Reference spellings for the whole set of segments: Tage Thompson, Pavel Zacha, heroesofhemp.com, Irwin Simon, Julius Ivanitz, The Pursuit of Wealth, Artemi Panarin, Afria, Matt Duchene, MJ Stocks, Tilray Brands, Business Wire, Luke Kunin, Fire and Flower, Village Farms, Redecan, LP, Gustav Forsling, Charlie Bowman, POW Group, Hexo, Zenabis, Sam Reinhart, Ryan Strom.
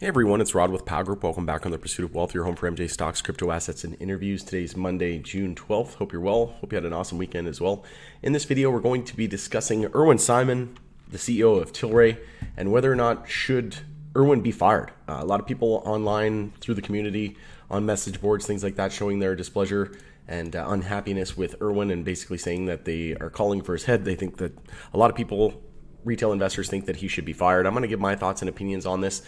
Hey everyone, it's Rod with POW Group. Welcome back on The Pursuit of Wealth, your home for MJ Stocks, Crypto Assets, and Interviews. Today's Monday, June 12th. Hope you're well. Hope you had an awesome weekend as well. In this video, we're going to be discussing Irwin Simon, the CEO of Tilray, and whether or not should Irwin be fired. A lot of people online, through the community, on message boards, things like that, showing their displeasure and unhappiness with Irwin and basically saying that they are calling for his head. They think that a lot of people, retail investors, think that he should be fired. I'm going to give my thoughts and opinions on this.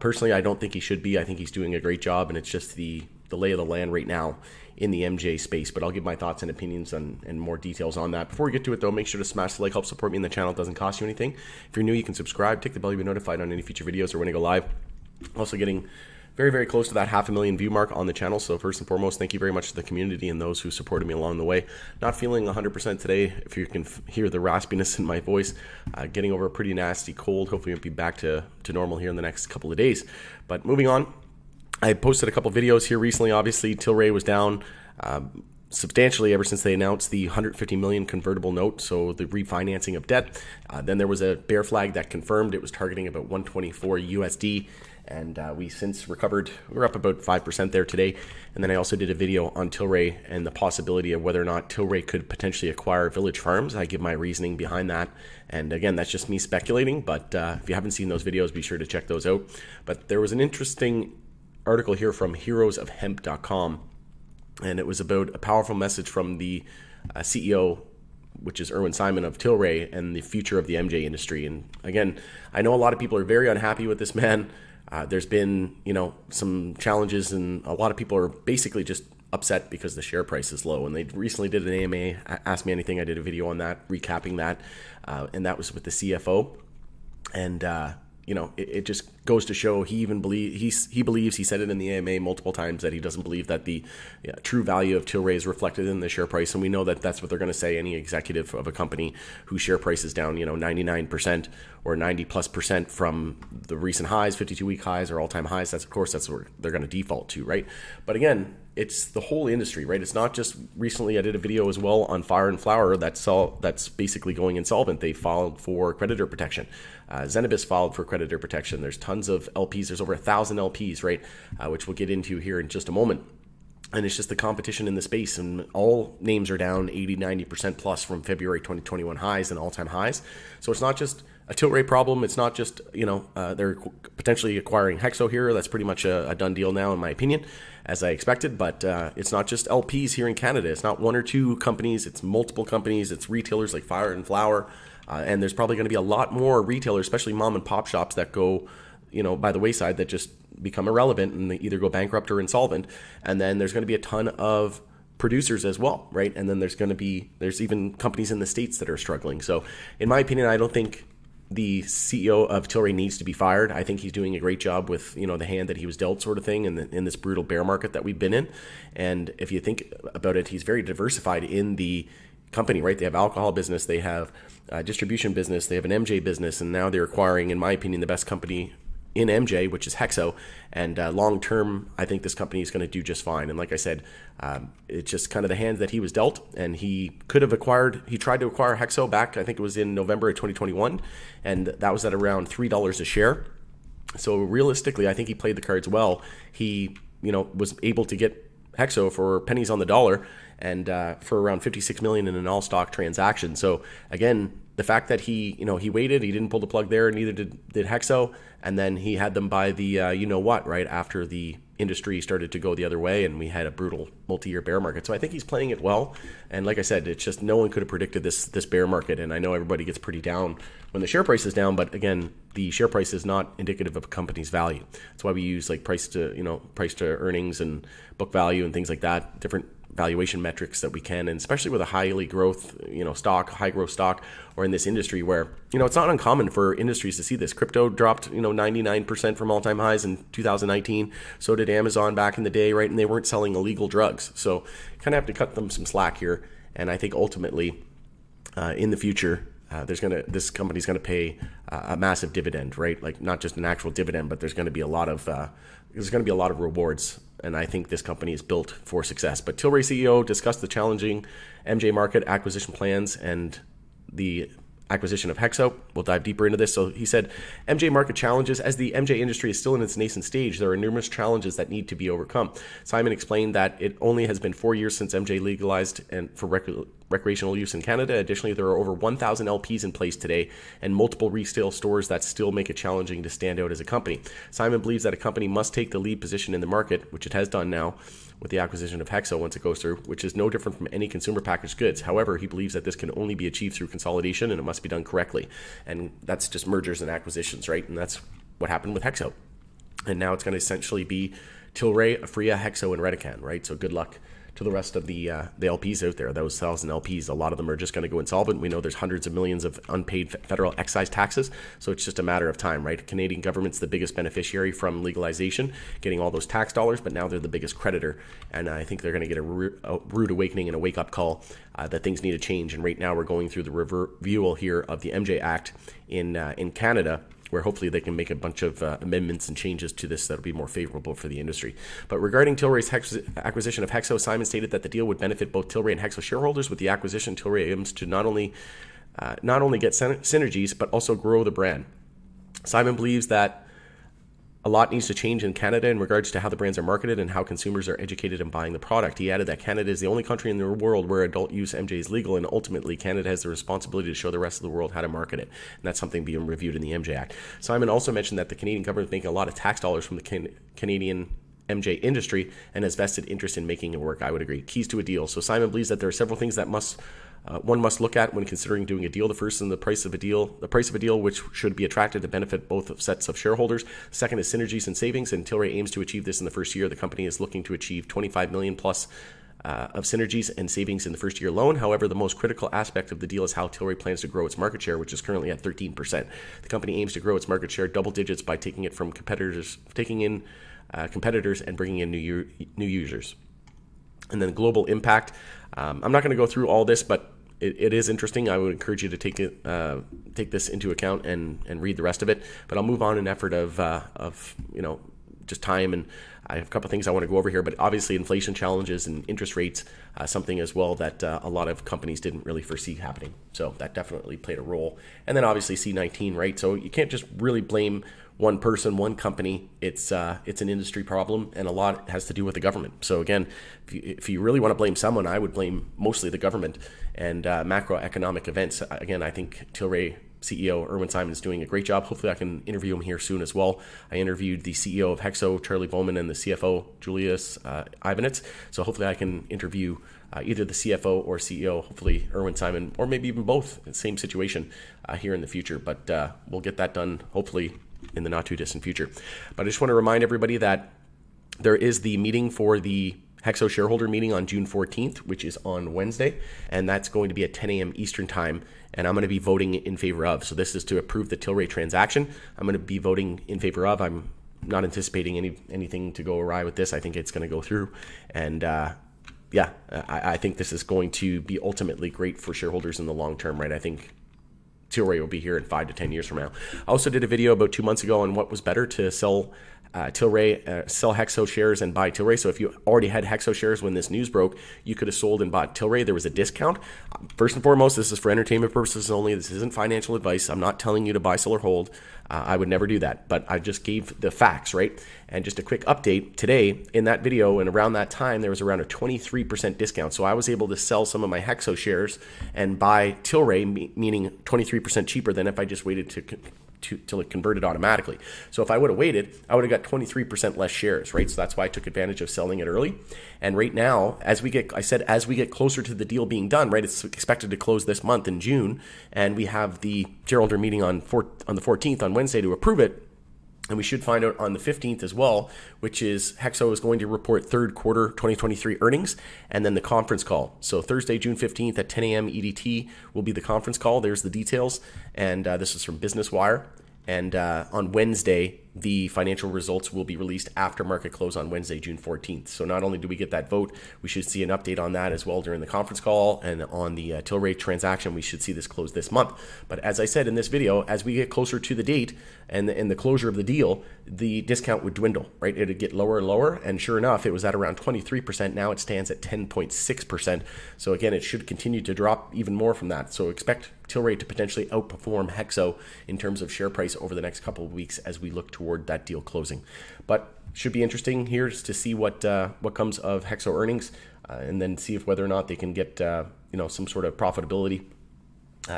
Personally, I don't think he should be. I think he's doing a great job, and it's just the lay of the land right now in the MJ space. But I'll give my thoughts and opinions and more details on that. Before we get to it, though, make sure to smash the like, help support me in the channel. It doesn't cost you anything. If you're new, you can subscribe, tick the bell, you'll be notified on any future videos or when I go live. Also getting very, very close to that 500,000 view mark on the channel. So first and foremost, thank you very much to the community and those who supported me along the way. Not feeling 100% today, if you can hear the raspiness in my voice. Getting over a pretty nasty cold. Hopefully we'll be back to normal here in the next couple of days. But moving on, I posted a couple videos here recently. Obviously, Tilray was down substantially ever since they announced the $150 million convertible note, so the refinancing of debt. Then there was a bear flag that confirmed it was targeting about 124 USD. And we since recovered. We're up about 5% there today. And then I also did a video on Tilray and the possibility of whether or not Tilray could potentially acquire Village Farms. I give my reasoning behind that. And again, that's just me speculating. But if you haven't seen those videos, be sure to check those out. But there was an interesting article here from heroesofhemp.com. And it was about a powerful message from the CEO, which is Irwin Simon of Tilray, and the future of the MJ industry. And again, I know a lot of people are very unhappy with this man. There's been, some challenges, and a lot of people are basically just upset because the share price is low. And they recently did an AMA, Ask Me Anything. I did a video on that, recapping that, and that was with the CFO. And it just goes to show he even believes. He said it in the AMA multiple times that he doesn't believe that the true value of Tilray is reflected in the share price. And we know that that's what they're going to say. Any executive of a company whose share price is down, 99% or 90+% from the recent highs, 52-week highs or all-time highs, that's what they're going to default to, right? But again, it's the whole industry, right? It's not just recently. I did a video as well on Fire and Flower that's basically going insolvent. They filed for creditor protection. Zenabis filed for creditor protection. There's tons of LPs. There's over 1,000 LPs, right? Which we'll get into here in just a moment. And it's just the competition in the space, and all names are down 80, 90% plus from February 2021 highs and all-time highs. So it's not just a Tilray problem. It's not just, they're potentially acquiring Hexo here. That's pretty much a done deal now, in my opinion, as I expected. But it's not just LPs here in Canada. It's not one or two companies. It's multiple companies. It's retailers like Fire and Flower. And there's probably going to be a lot more retailers, especially mom and pop shops, that go, by the wayside, that just become irrelevant, and they either go bankrupt or insolvent. And then there's going to be a ton of producers as well, right? And then there's even companies in the States that are struggling. So in my opinion, I don't think the CEO of Tilray needs to be fired. I think he's doing a great job with, the hand that he was dealt, sort of thing, and in this brutal bear market that we've been in. And if you think about it, he's very diversified in the company, right? They have alcohol business, they have distribution business, they have an MJ business, and now they're acquiring, in my opinion, the best company in MJ, which is Hexo. And long term, I think this company is going to do just fine. And like I said, it's just kind of the hand that he was dealt, and he could have acquired. He tried to acquire Hexo back, I think it was in November of 2021, and that was at around $3 a share. So realistically, I think he played the cards well. He, was able to get Hexo for pennies on the dollar, and for around $56 million in an all-stock transaction. So again, the fact that he, he waited, he didn't pull the plug there, and neither did Hexo, and then he had them by the you-know-what, right, after the industry started to go the other way, and we had a brutal multi-year bear market. So I think he's playing it well, and like I said, it's just no one could have predicted this bear market, and I know everybody gets pretty down when the share price is down, but again, the share price is not indicative of a company's value. That's why we use like price to earnings and book value and things like that, different valuation metrics that we can, and especially with a highly growth, stock, high growth stock, or in this industry where, it's not uncommon for industries to see this. Crypto dropped, 99% from all-time highs in 2019. So did Amazon back in the day, right? And they weren't selling illegal drugs. So kind of have to cut them some slack here. And I think ultimately, in the future, this company's going to pay a massive dividend, right? Like not just an actual dividend, but there's going to be a lot of rewards. And I think this company is built for success. But Tilray CEO discussed the challenging MJ market, acquisition plans, and the acquisition of Hexo. We'll dive deeper into this. So he said, MJ market challenges. As the MJ industry is still in its nascent stage, there are numerous challenges that need to be overcome. Simon explained that it only has been 4 years since MJ legalized and for recreational use in Canada. Additionally, there are over 1,000 LPs in place today and multiple retail stores that still make it challenging to stand out as a company. Simon believes that a company must take the lead position in the market, which it has done now with the acquisition of Hexo once it goes through, which is no different from any consumer packaged goods. However, he believes that this can only be achieved through consolidation and it must be done correctly. And that's just mergers and acquisitions, right? And that's what happened with Hexo. And now it's going to essentially be Tilray, Afria, Hexo, and Redecan, right? So good luck to the rest of the LPs out there. Those 1,000 LPs, a lot of them are just going to go insolvent. We know there's hundreds of millions of unpaid federal excise taxes, so it's just a matter of time, right? Canadian government's the biggest beneficiary from legalization, getting all those tax dollars, but now they're the biggest creditor, and I think they're going to get a rude awakening and a wake-up call that things need to change. And right now we're going through the review here of the MJ Act in Canada, where hopefully they can make a bunch of amendments and changes to this that'll be more favorable for the industry. But regarding Tilray's acquisition of Hexo, Simon stated that the deal would benefit both Tilray and Hexo shareholders. With the acquisition, Tilray aims to not only get synergies, but also grow the brand. Simon believes that a lot needs to change in Canada in regards to how the brands are marketed and how consumers are educated in buying the product. He added that Canada is the only country in the world where adult use MJ is legal, and ultimately Canada has the responsibility to show the rest of the world how to market it. And that's something being reviewed in the MJ Act. Simon also mentioned that the Canadian government is making a lot of tax dollars from the Canadian MJ industry and has vested interest in making it work. I would agree. Keys to a deal. So Simon believes that there are several things that one must look at when considering doing a deal. The first is the price of a deal, which should be attracted to benefit both sets of shareholders. Second is synergies and savings, and Tilray aims to achieve this in the first year. The company is looking to achieve 25 million plus of synergies and savings in the first year alone. However, the most critical aspect of the deal is how Tilray plans to grow its market share, which is currently at 13%. The company aims to grow its market share double digits by taking it from competitors and bringing in new users. And then global impact. I'm not going to go through all this, but it is interesting. I would encourage you to take this into account and read the rest of it. But I'll move on in effort of just time, and I have a couple of things I want to go over here. But obviously, inflation challenges and interest rates, something as well that a lot of companies didn't really foresee happening. So that definitely played a role. And then obviously C19, right? So you can't just really blame one person, one company. It's an industry problem, and a lot has to do with the government. So again, if you really want to blame someone, I would blame mostly the government and macroeconomic events. Again, I think Tilray CEO Irwin Simon is doing a great job. Hopefully I can interview him here soon as well. I interviewed the CEO of Hexo, Charlie Bowman, and the CFO, Julius Ivanitz. So hopefully I can interview either the CFO or CEO, hopefully Irwin Simon, or maybe even both in the same situation here in the future. But we'll get that done hopefully in the not too distant future. But I just want to remind everybody that there is the meeting for the Hexo shareholder meeting on June 14th, which is on Wednesday, and that's going to be at 10 a.m. Eastern time, and I'm going to be voting in favor of. So this is to approve the Tilray transaction. I'm going to be voting in favor of. I'm not anticipating anything to go awry with this. I think it's going to go through, and yeah, I think this is going to be ultimately great for shareholders in the long term, right? I think Tilray will be here in 5 to 10 years from now. I also did a video about 2 months ago on what was better to sell Tilray, sell Hexo shares and buy Tilray. So if you already had Hexo shares when this news broke, you could have sold and bought Tilray. There was a discount. First and foremost, this is for entertainment purposes only. This isn't financial advice. I'm not telling you to buy, sell, or hold. I would never do that, but I just gave the facts, right? And just a quick update today in that video, and around that time, there was around a 23% discount. So I was able to sell some of my Hexo shares and buy Tilray, meaning 23% cheaper than if I just waited till it converted automatically. So if I would have waited, I would have got 23% less shares, right? So that's why I took advantage of selling it early. And right now, as we get closer to the deal being done, right, it's expected to close this month in June, and we have the shareholder meeting on the 14th on Wednesday to approve it. And we should find out on the 15th as well, which is Hexo is going to report third quarter 2023 earnings, and then the conference call. So Thursday, June 15th at 10 a.m. EDT will be the conference call. There's the details. And this is from Business Wire. And on Wednesday, The financial results will be released after market close on Wednesday, June 14th. So not only do we get that vote, we should see an update on that as well during the conference call, and on the Tilray transaction, we should see this close this month. But as I said in this video, as we get closer to the date and the closure of the deal, the discount would dwindle, right? It'd get lower and lower. And sure enough, it was at around 23%. Now it stands at 10.6%. So again, it should continue to drop even more from that. So expect Tilray to potentially outperform Hexo in terms of share price over the next couple of weeks as we look toward that deal closing. But should be interesting here to see what comes of Hexo earnings, and then see if whether or not they can get you know, some sort of profitability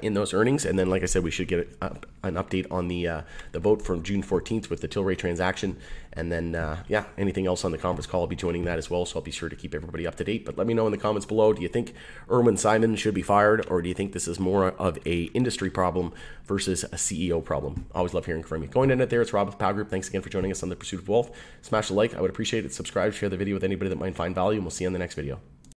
in those earnings. And then, like I said, we should get an update on the vote from June 14th with the Tilray transaction. And then, yeah, anything else on the conference call, I'll be joining that as well. So I'll be sure to keep everybody up to date. But let me know in the comments below, do you think Irwin Simon should be fired? Or do you think this is more of a industry problem versus a CEO problem? Always love hearing from you. Going in it there, it's Rob with POW Group. Thanks again for joining us on The Pursuit of Wealth. Smash the like, I would appreciate it. Subscribe, share the video with anybody that might find value. And we'll see you on the next video.